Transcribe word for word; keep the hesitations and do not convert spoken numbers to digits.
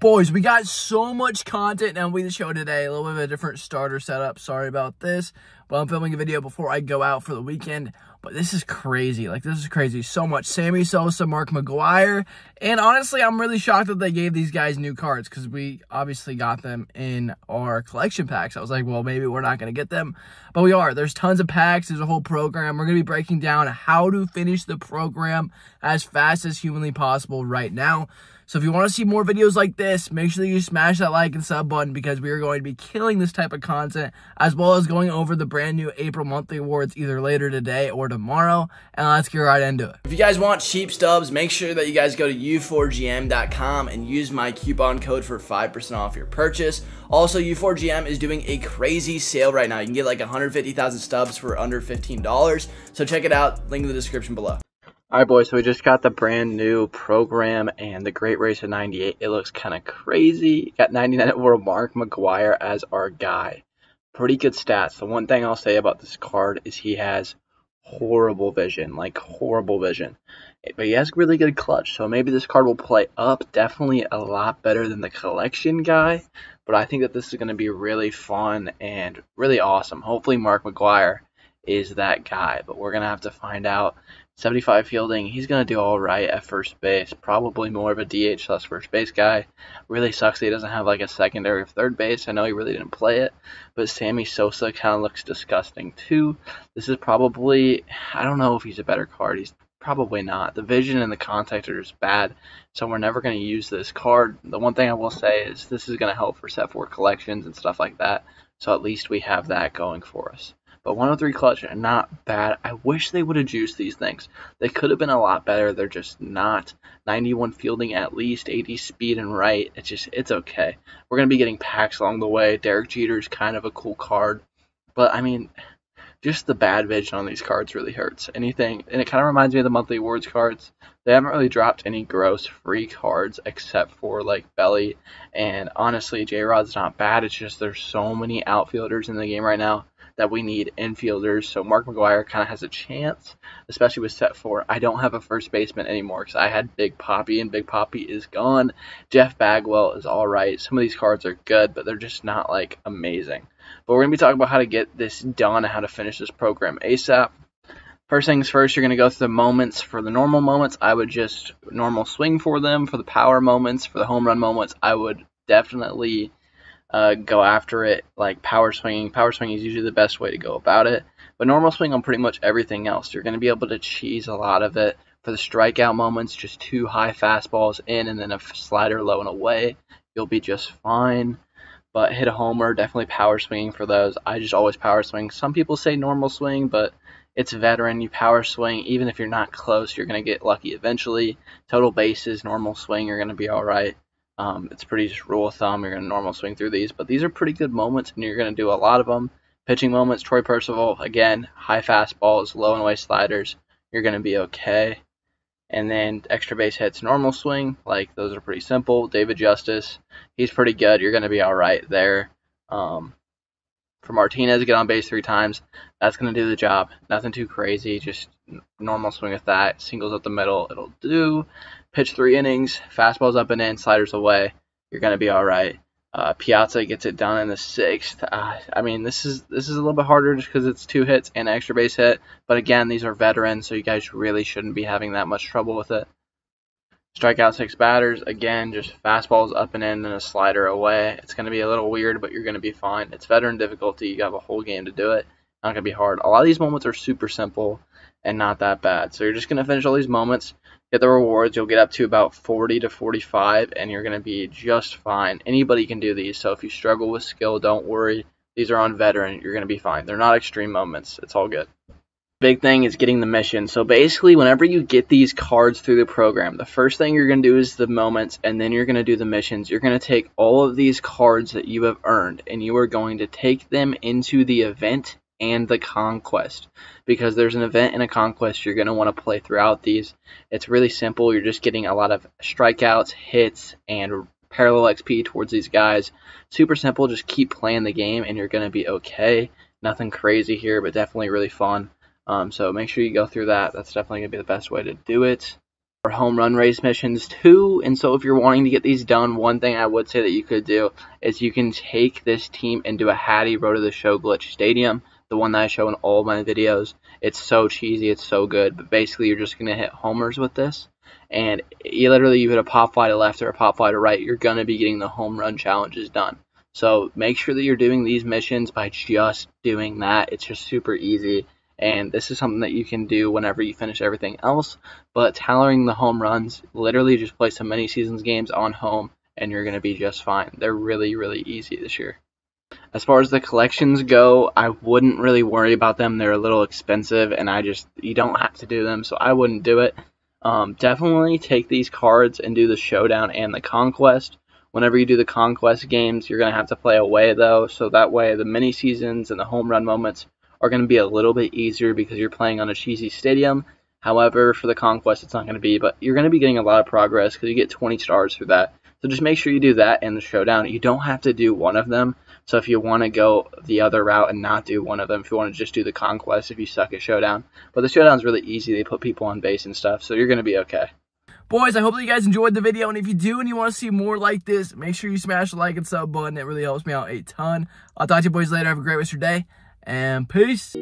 Boys, we got so much content in M L B The Show today. A little bit of a different starter setup. Sorry about this. But I'm filming a video before I go out for the weekend. But this is crazy. Like, this is crazy. So much. Sammy Sosa, Mark McGwire. And honestly, I'm really shocked that they gave these guys new cards, because we obviously got them in our collection packs. I was like, well, maybe we're not going to get them. But we are. There's tons of packs. There's a whole program. We're going to be breaking down how to finish the program as fast as humanly possible right now. So if you want to see more videos like this, make sure that you smash that like and sub button, because we are going to be killing this type of content, as well as going over the brand new April monthly awards either later today or tomorrow. And let's get right into it. If you guys want cheap stubs, make sure that you guys go to u four g m dot com and use my coupon code for five percent off your purchase. Also, u four g m is doing a crazy sale right now. You can get like one hundred fifty thousand stubs for under fifteen dollars. So check it out. Link in the description below. Alright boys, so we just got the brand new program and the great race of ninety-eight. It looks kind of crazy. Got ninety-nine overall Mark McGwire as our guy. Pretty good stats. The one thing I'll say about this card is he has horrible vision, like horrible vision. But he has really good clutch, so maybe this card will play up. Definitely a lot better than the collection guy, but I think that this is going to be really fun and really awesome. Hopefully Mark McGwire is that guy, but we're going to have to find out. seventy-five fielding, he's going to do all right at first base. Probably more of a D H slash first base guy. Really sucks that he doesn't have like a secondary or third base. I know he really didn't play it, but Sammy Sosa kind of looks disgusting too. This is probably, I don't know if he's a better card. He's probably not. The vision and the contact are just bad, so we're never going to use this card. The one thing I will say is this is going to help for set four collections and stuff like that, so at least we have that going for us. But one oh three clutch, not bad. I wish they would have juiced these things. They could have been a lot better. They're just not. ninety-one fielding at least, eighty speed and right. It's just, it's okay. We're going to be getting packs along the way. Derek Jeter is kind of a cool card. But, I mean, just the bad vision on these cards really hurts. Anything, and it kind of reminds me of the monthly awards cards. They haven't really dropped any gross free cards except for, like, Belly. And, honestly, J-Rod's not bad. It's just there's so many outfielders in the game right now that we need infielders, so Mark McGwire kind of has a chance, especially with set four. I don't have a first baseman anymore because I had Big Poppy, and Big Poppy is gone. Jeff Bagwell is all right. Some of these cards are good, but they're just not, like, amazing. But we're going to be talking about how to get this done and how to finish this program ASAP. First things first, you're going to go through the moments. For the normal moments, I would just normal swing for them. For the power moments, for the home run moments, I would definitely Uh, go after it like power swinging. Power swinging is usually the best way to go about it. But normal swing on pretty much everything else. You're going to be able to cheese a lot of it. For the strikeout moments, just two high fastballs in and then a slider low and away. You'll be just fine. But hit a homer, definitely power swinging for those. I just always power swing. Some people say normal swing, but it's veteran. You power swing. Even if you're not close, you're going to get lucky eventually. Total bases, normal swing, you're going to be all right. Um, it's pretty just rule of thumb. You're going to normal swing through these, but these are pretty good moments, and you're going to do a lot of them. Pitching moments, Troy Percival, again, high fastballs, low and away sliders. You're going to be okay. And then extra base hits, normal swing. Like, those are pretty simple. David Justice, he's pretty good. You're going to be all right there. Um, for Martinez, get on base three times. That's going to do the job. Nothing too crazy. Just normal swing with that. Singles up the middle, it'll do. Pitch three innings, fastballs up and in, sliders away. You're gonna be all right. Uh, Piazza gets it done in the sixth. Uh, I mean, this is this is a little bit harder just because it's two hits and an extra base hit. But again, these are veterans, so you guys really shouldn't be having that much trouble with it. Strike out six batters. Again, just fastballs up and in and a slider away. It's gonna be a little weird, but you're gonna be fine. It's veteran difficulty. You have a whole game to do it. Not gonna be hard. A lot of these moments are super simple and not that bad. So you're just gonna finish all these moments. Get the rewards, you'll get up to about forty to forty-five, and you're going to be just fine. Anybody can do these, so if you struggle with skill, don't worry. These are on veteran, you're going to be fine. They're not extreme moments, it's all good. Big thing is getting the mission. So basically, whenever you get these cards through the program, the first thing you're going to do is the moments, and then you're going to do the missions. You're going to take all of these cards that you have earned, and you are going to take them into the event and the conquest, because there's an event and a conquest you're going to want to play throughout these. It's really simple. You're just getting a lot of strikeouts, hits, and parallel X P towards these guys. Super simple. Just keep playing the game and you're going to be okay. Nothing crazy here, but definitely really fun. Um, so make sure you go through that. That's definitely going to be the best way to do it. or home run race missions too. And so if you're wanting to get these done, one thing I would say that you could do is you can take this team and do a Hattie Road to the Show Glitch Stadium, the one that I show in all my videos. It's so cheesy, it's so good, but basically you're just going to hit homers with this. And you literally, you hit a pop fly to left or a pop fly to right, you're going to be getting the home run challenges done. So make sure that you're doing these missions by just doing that. It's just super easy. And this is something that you can do whenever you finish everything else. But tailoring the home runs, literally just play some mini seasons games on home and you're going to be just fine. They're really, really easy this year. As far as the collections go, I wouldn't really worry about them. They're a little expensive and I just, you don't have to do them, so I wouldn't do it. Um, definitely take these cards and do the Showdown and the Conquest. Whenever you do the Conquest games, you're going to have to play away though, so that way the mini seasons and the home run moments are going to be a little bit easier because you're playing on a cheesy stadium. However, for the Conquest, it's not going to be, but you're going to be getting a lot of progress because you get twenty stars for that. So just make sure you do that and the Showdown. You don't have to do one of them. So if you want to go the other route and not do one of them, if you want to just do the Conquest, if you suck at Showdown. But the Showdown's really easy. They put people on base and stuff, so you're going to be okay. Boys, I hope that you guys enjoyed the video, and if you do and you want to see more like this, make sure you smash the like and sub button. It really helps me out a ton. I'll talk to you boys later. Have a great rest of your day. And peace.